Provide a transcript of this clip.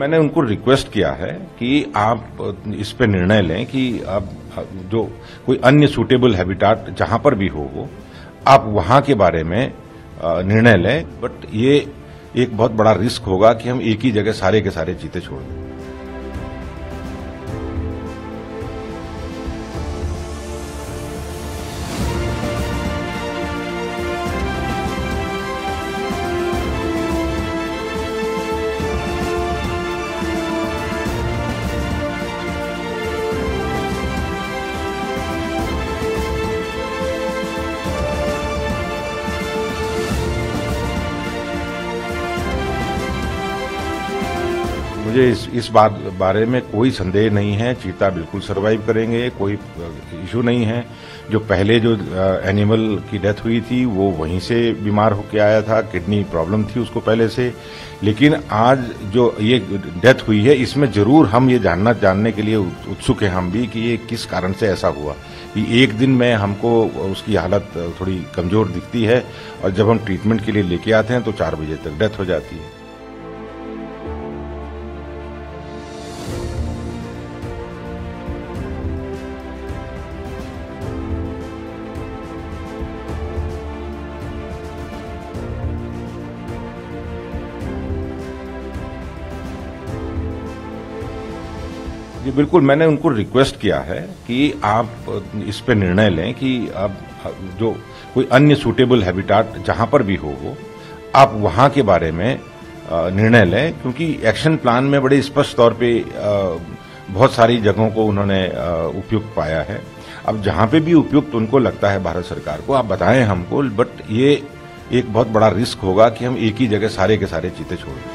मैंने उनको रिक्वेस्ट किया है कि आप इस पे निर्णय लें कि आप जो कोई अन्य सूटेबल हैबिटाट जहां पर भी हो आप वहां के बारे में निर्णय लें, बट ये एक बहुत बड़ा रिस्क होगा कि हम एक ही जगह सारे के सारे चीते छोड़ दें। मुझे इस बारे में कोई संदेह नहीं है, चीता बिल्कुल सरवाइव करेंगे, कोई इशू नहीं है। जो पहले जो एनिमल की डेथ हुई थी वो वहीं से बीमार होके आया था, किडनी प्रॉब्लम थी उसको पहले से, लेकिन आज जो ये डेथ हुई है इसमें जरूर हम ये जानने के लिए उत्सुक हैं हम भी कि ये किस कारण से ऐसा हुआ। ये एक दिन में हमको उसकी हालत थोड़ी कमज़ोर दिखती है और जब हम ट्रीटमेंट के लिए लेके आते हैं तो 4 बजे तक डेथ हो जाती है। जी बिल्कुल, मैंने उनको रिक्वेस्ट किया है कि आप इस पे निर्णय लें कि आप जो कोई अन्य सूटेबल हैबिटाट जहां पर भी हो आप वहां के बारे में निर्णय लें, क्योंकि एक्शन प्लान में बड़े स्पष्ट तौर पे बहुत सारी जगहों को उन्होंने उपयुक्त पाया है। अब जहां पे भी उपयुक्त उनको लगता है भारत सरकार को आप बताएं हमको, बट ये एक बहुत बड़ा रिस्क होगा कि हम एक ही जगह सारे के सारे चीते छोड़ दें।